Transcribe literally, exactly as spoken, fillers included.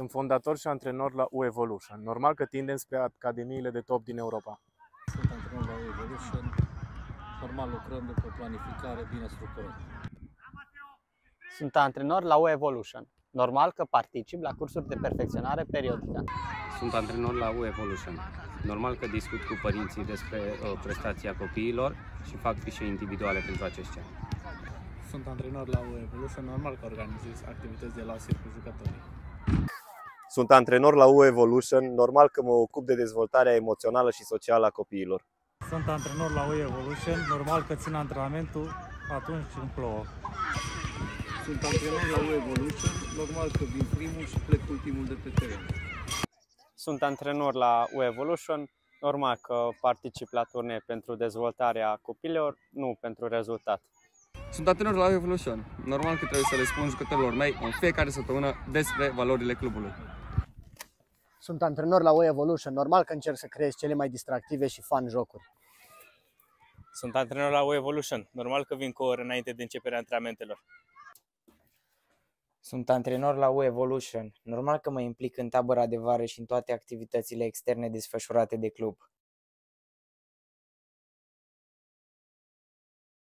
Sunt fondator și antrenor la U Evolution. Normal că tindem spre academiile de top din Europa. Sunt antrenor la U Evolution. Normal lucrăm după planificare bine structurată. Sunt antrenor la U Evolution. Normal că particip la cursuri de perfecționare periodică. Sunt antrenor la U Evolution. Normal că discut cu părinții despre uh, prestația copiilor și fac fișe individuale pentru aceștia. Sunt antrenor la U Evolution. Normal că organizez activități de laser cu jucătorii. Sunt antrenor la U Evolution. Normal că mă ocup de dezvoltarea emoțională și socială a copiilor. Sunt antrenor la U Evolution. Normal că țin antrenamentul atunci când plouă. Sunt antrenor la U Evolution. Normal că vin primul și plec ultimul de pe teren. Sunt antrenor la U Evolution. Normal că particip la turnee pentru dezvoltarea copiilor, nu pentru rezultat. Sunt antrenor la U Evolution. Normal că trebuie să le spun jucătorilor mei în fiecare săptămână despre valorile clubului. Sunt antrenor la U Evolution. Normal că încerc să creez cele mai distractive și fun jocuri. Sunt antrenor la U Evolution. Normal că vin cu o oră înainte de începerea antrenamentelor. Sunt antrenor la U Evolution. Normal că mă implic în tabăra de vară și în toate activitățile externe desfășurate de club.